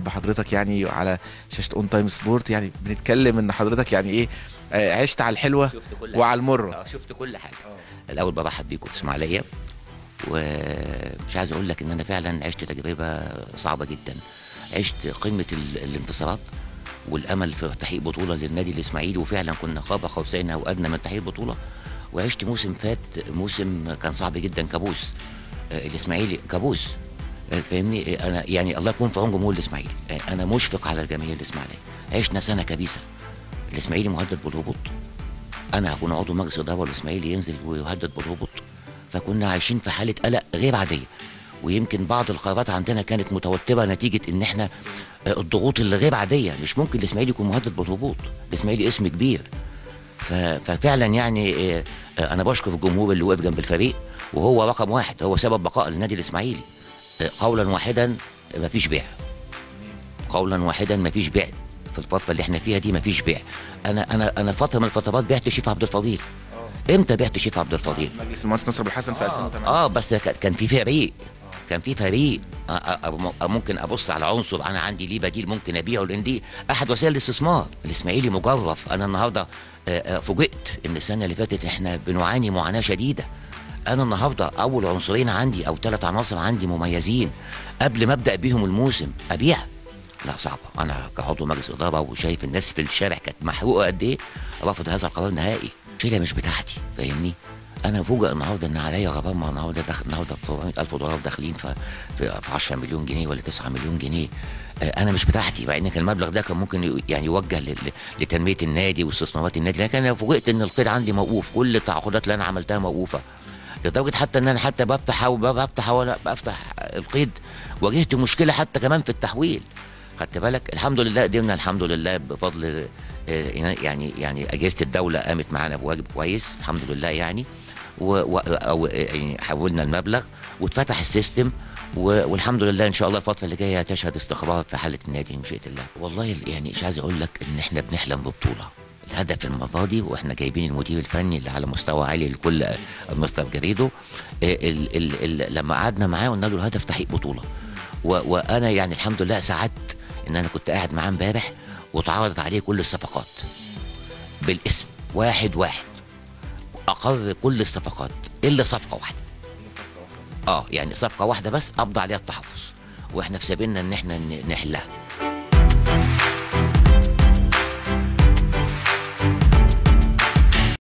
نرحب بحضرتك يعني على شاشه اون تايم سبورت. يعني بنتكلم ان حضرتك يعني ايه عشت على الحلوه وعلى المره. شفت كل حاجه. الاول برحب بيكم في الاسماعيليه، ومش عايز اقول لك ان انا فعلا عشت تجربه صعبه جدا، عشت قمه الانتصارات والامل في تحقيق بطوله للنادي الاسماعيلي، وفعلا كنا قاب قوسين او ادنى من تحقيق بطوله. وعشت موسم فات، موسم كان صعب جدا، كابوس الاسماعيلي، كابوس فاهمني. انا يعني الله يكون في عون جمهور الاسماعيلي، انا مشفق على الجماهير الاسماعيليه. عشنا سنه كبيسه، الاسماعيلي مهدد بالهبوط، انا هكون عضو مجلس اداره والاسماعيلي ينزل ويهدد بالهبوط، فكنا عايشين في حاله قلق غير عاديه. ويمكن بعض القرارات عندنا كانت متوتره نتيجه ان احنا الضغوط اللي غير عاديه. مش ممكن الاسماعيلي يكون مهدد بالهبوط، الاسماعيلي اسم كبير. ففعلا يعني انا بشكر الجمهور اللي وقف جنب الفريق، وهو رقم واحد، هو سبب بقاء النادي الاسماعيلي. قولا واحدا مفيش بيع، قولا واحدا مفيش بيع. في الفتره اللي احنا فيها دي مفيش بيع. انا فتره من الفترات بعت شيف عبد الفضيل. امتى بعت شيف عبد الفضيل؟ مجلس مؤسس نصر بالحسن في 2008. بس كان في فريق، ممكن ابص على عنصر انا عندي ليه بديل ممكن ابيعه، لان دي احد وسائل الاستثمار. الاسماعيلي مجرف. انا النهارده فوجئت ان السنه اللي فاتت احنا بنعاني معاناه شديده. انا النهارده اول عنصرين عندي او 3 عناصر عندي مميزين قبل ما ابدا بيهم الموسم ابيع، لا صعبه. انا كعضو مجلس اداره وشايف الناس في الشارع كانت محروقه قد ايه، رفض هذا القرار نهائي. شيله مش بتاعتي فاهمني. انا فوجئ النهارده ان عليا غرامه النهارده، النهارده ب $400,000 داخلين في 10 مليون جنيه ولا 9 مليون جنيه. انا مش بتاعتي، مع ان كان المبلغ ده كان ممكن يعني يوجه لتنميه النادي واستثمارات النادي، لكن انا فوجئت ان القيد عندي موقوف، كل التعاقدات اللي انا عملتها موقوفه، لدرجه حتى ان انا حتى بفتح القيد واجهت مشكله حتى كمان في التحويل. خدت بالك؟ الحمد لله قدرنا، الحمد لله بفضل يعني اجهزه الدوله قامت معانا بواجب كويس الحمد لله يعني، حولنا المبلغ واتفتح السيستم، والحمد لله ان شاء الله الفتره اللي جايه هتشهد استقرار في حاله النادي ان شاء الله. والله يعني مش عايز اقول لك ان احنا بنحلم ببطوله. الهدف المره دي، واحنا جايبين المدير الفني اللي على مستوى عالي لكل مستر جرالدو، لما قعدنا معاه قلنا له الهدف تحقيق بطوله. وانا يعني الحمد لله سعدت ان انا كنت قاعد معاه امبارح واتعرضت عليه كل الصفقات بالاسم واحد واحد، اقر كل الصفقات الا صفقه واحده. يعني صفقه واحده بس ابضى عليها التحفظ، واحنا في سبيلنا ان احنا نحلها.